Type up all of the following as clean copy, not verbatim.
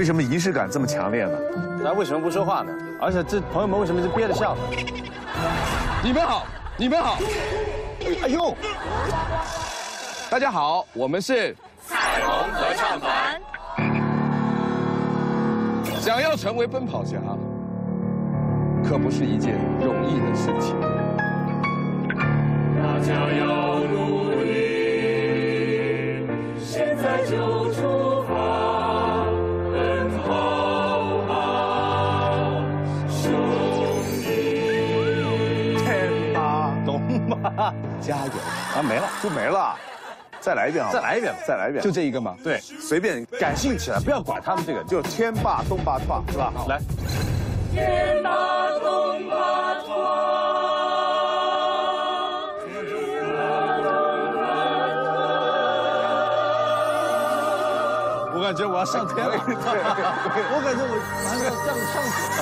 为什么仪式感这么强烈呢？咱为什么不说话呢？而且这朋友们为什么就憋着笑呢？你们好，你们好。哎呦！大家好，我们是彩虹合唱团。想要成为奔跑侠，可不是一件容易的事情。大家要努力，现在就出发。 加油啊！没了就没了，再来一遍啊！再来一遍，再来一遍，就这一个吗？对，随便感兴趣了，不要管他们这个，就天霸东霸霸是吧？来，天霸东霸霸，天霸东霸霸。我感觉我要上天了，我感觉我马上要上去了。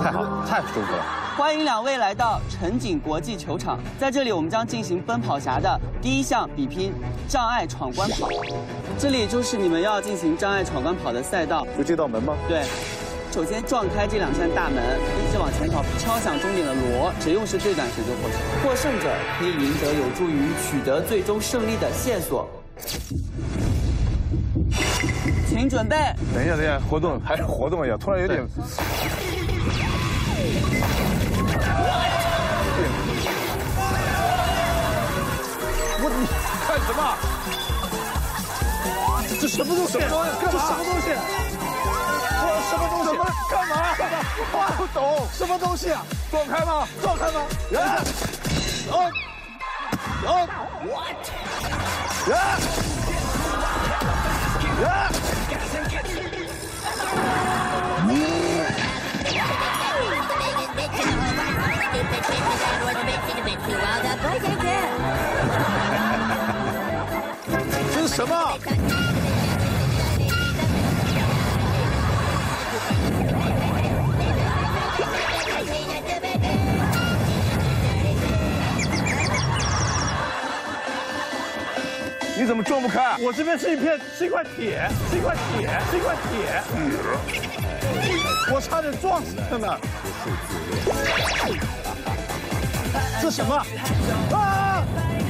太好了，太舒服了！欢迎两位来到城景国际球场，在这里我们将进行奔跑侠的第一项比拼——障碍闯关跑。这里就是你们要进行障碍闯关跑的赛道，就这道门吗？对。首先撞开这两扇大门，一直往前跑，敲响终点的锣，谁用时最短谁就获胜。获胜者可以赢得有助于取得最终胜利的线索。 请准备。等一下，等一下，活动还是活动一下，突然有点。我你干什么？这什么东西？这什么东西？我什么东西？干嘛？我不懂。什么东西啊？撞开吗？撞开吗？来！哦哦 ，what？ 来！ 这是什么？你怎么撞不开？我这边是一片，是一块铁，是一块铁，是一块铁。 我差点撞死他呢！这什么？啊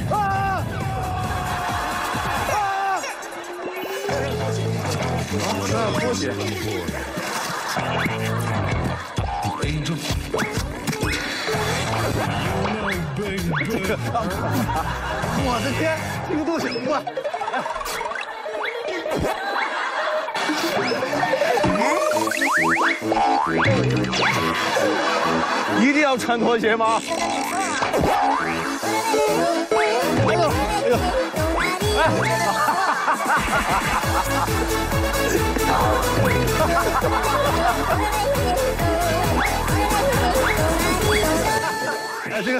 啊啊！啊！拖鞋。我的天，这个东西我。 一定要穿拖鞋吗？哎呦哎呦！哎，这个。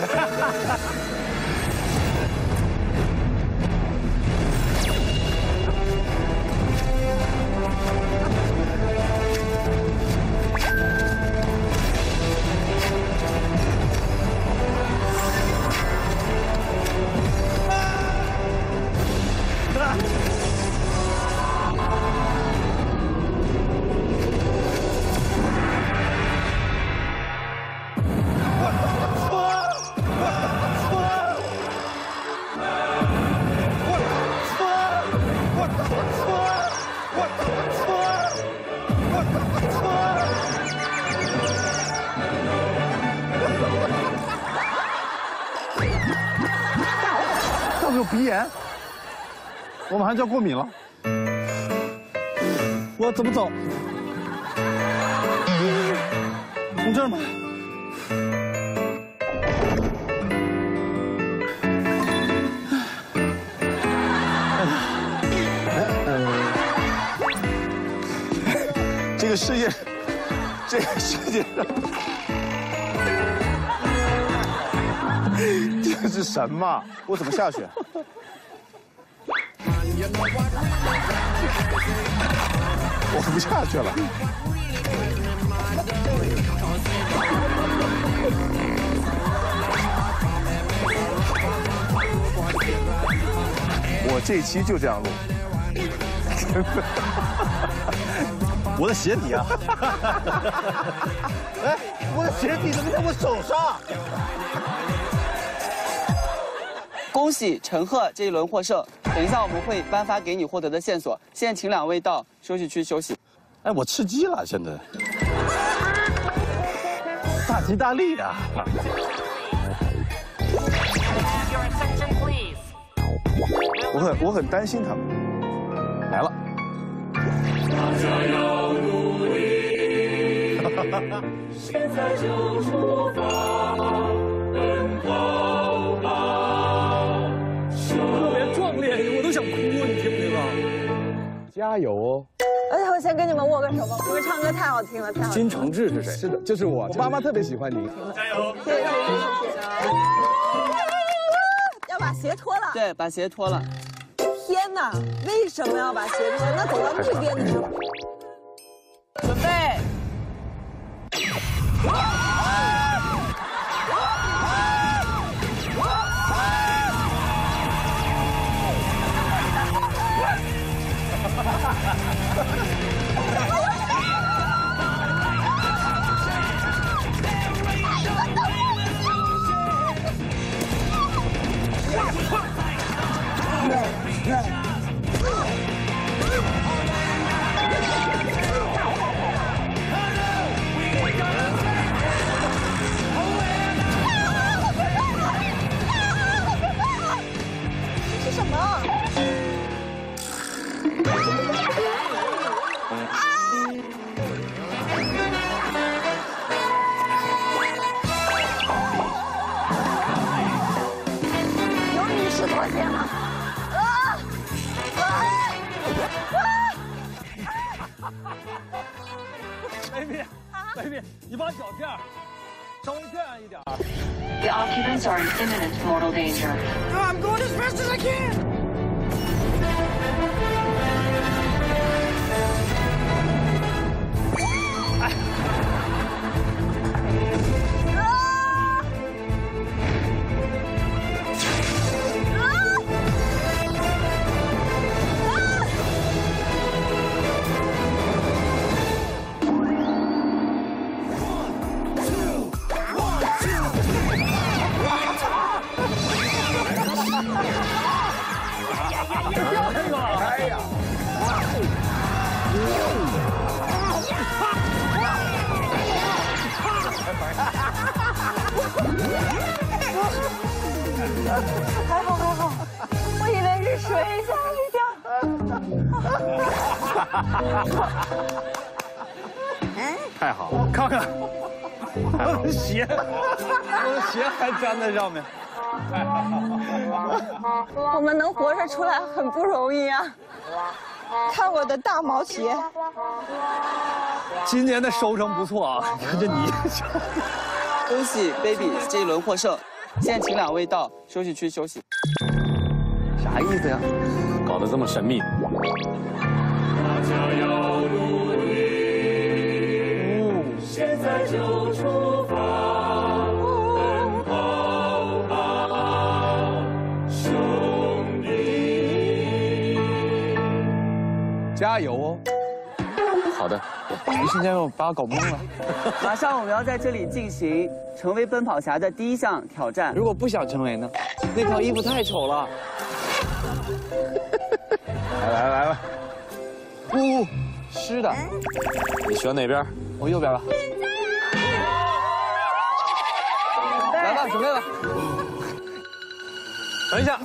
鼻炎，我马上就要过敏了，我怎么走？从这儿吗？这个世界，这个世界上，这是什么？我怎么下去？ 我不下去了。我这期就这样录。我的鞋底啊！哎，我的鞋底怎么在我手上？恭喜陈赫这一轮获胜。等一下我们会颁发给你获得的线索。现在请两位到休息区休息。哎，我吃鸡了，现在。大吉大利啊！我很担心他们。来了。大家要努力，现在就出发，奔跑吧！特别壮烈，我都想哭，你听不听啊？加油哦！哎，我先跟你们握个手吧，你们唱歌太好听了，太好听了。金承志是谁？是的，就是我，我妈妈特别喜欢你。加油！谢谢，要把鞋脱了。对，把鞋脱了。天哪，为什么要把鞋脱？那走到这边你就准备。是什么？有女士脱鞋吗？Baby， 你把脚垫稍微垫上一点。The occupants are in imminent mortal danger. No, I'm going as fast as I can. 还好，我以为是水，吓我一跳。太好了，看看，我的鞋还粘在上面。我们能活着出来很不容易啊！看我的大毛鞋。今年的收成不错啊，看着你。恭喜 baby 这一轮获胜，现在请两位到休息区休息。啥意思呀？搞得这么神秘。大家要努力，现在就出发，奔跑吧，兄弟！加油哦！好的。一瞬间我把我搞懵了。马上我们要在这里进行成为奔跑侠的第一项挑战。如果不想成为呢？那套衣服太丑了。来，呜，湿的。你选哪边？我右边吧。来吧，准备吧。等一下。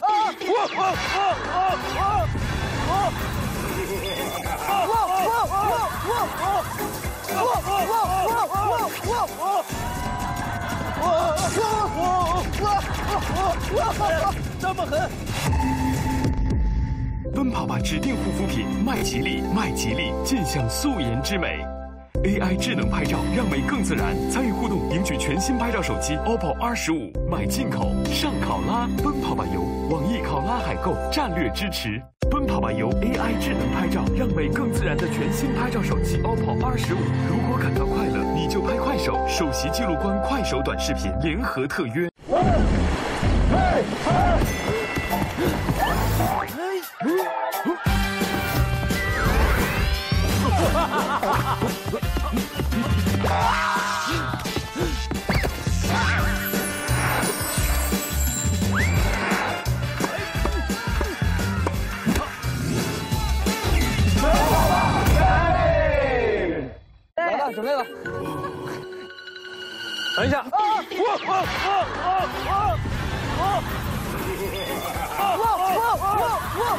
这么狠！奔跑吧指定护肤品麦吉丽，尽享素颜之美。AI 智能拍照让美更自然，参与互动赢取全新拍照手机 OPPO R15，买进口上考拉奔跑吧油，网易考拉海购战略支持。奔跑吧由 AI 智能拍照，让美更自然的全新拍照手机 OPPO R15。如果感到快乐，你就拍快手。首席记录官快手短视频联合特约。来吧，准备吧。等一下。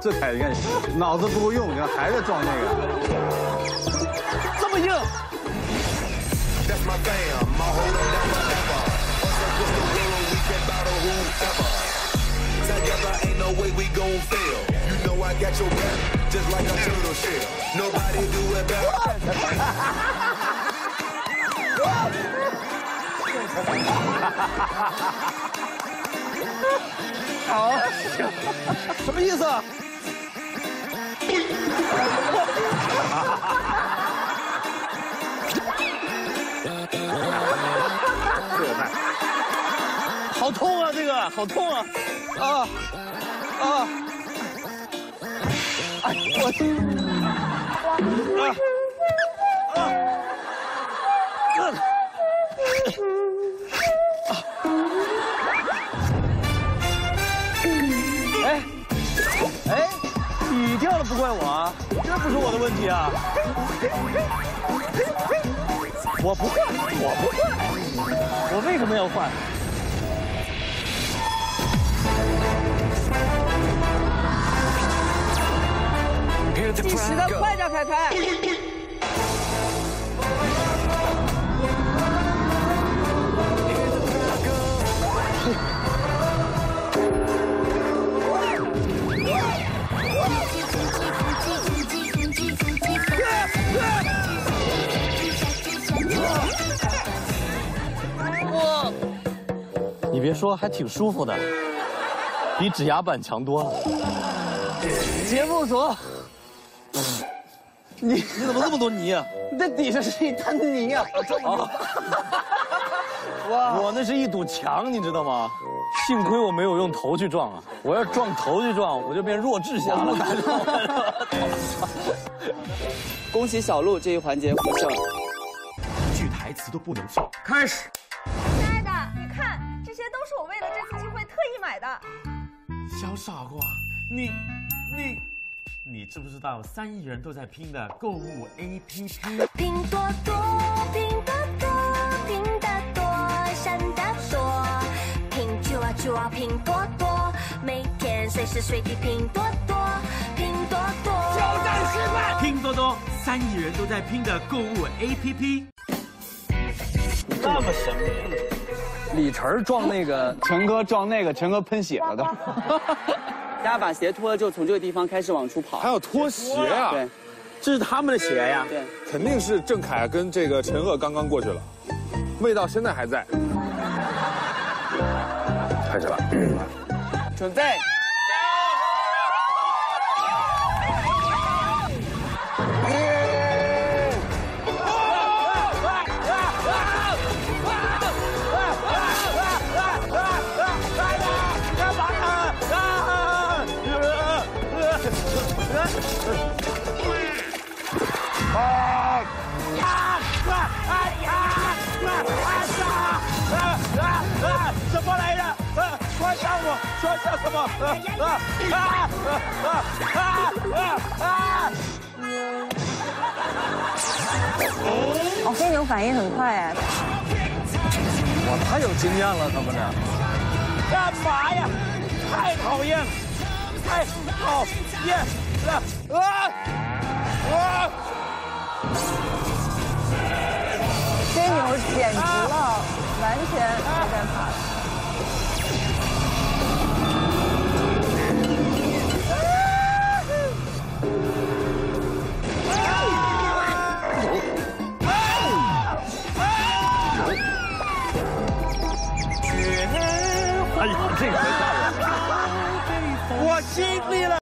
这凯你看，脑子不够用，你看还在撞那个，这么硬。 That's my fam, my hold on down forever. Bust up with the world, we can battle whoever. Together ain't no way we gon' fail. You know I got your back, just like a turtle shell. Nobody do it better. 好，什么意思？好痛啊！这个好痛啊！哎，我哎，你掉了不怪我啊，这不是我的问题啊！我不换，我为什么要换？ 计时的快点，凯凯！哇！你别说，还挺舒服的，比指压板强多了。节目组。 你怎么这么多泥啊？那底下是一滩泥啊！这么多，哇！我那是一堵墙，你知道吗？幸亏我没有用头去撞啊！我要撞头去撞，我就变弱智侠了。恭喜小鹿这一环节获胜。一句台词都不能错。开始。亲爱的，你看，这些都是我为了这次机会特意买的。小傻瓜，你知不知道3亿人都在拼的购物 APP？ 拼多多，拼多多，拼得多，闪得多，拼就啊就啊拼多多，每天随时随地拼多多，拼多多。挑战失败！拼多多，3亿人都在拼的购物 APP。那么神秘？李晨撞那个，陈哥撞那个，陈哥喷血了都。大家把鞋脱了，就从这个地方开始往出跑。还要脱鞋啊？对，这是他们的鞋呀。对，肯定是郑恺跟这个陈赫刚刚过去了，味道现在还在。开始了，准备。什么来着？快上我！说叫什么？哦，这种反应很快哎！我太有经验了，怎么着？干嘛呀？太讨厌了！太讨厌了！这牛简直了，完全没办法了。 啊！哎呀，这个太……我尽力了。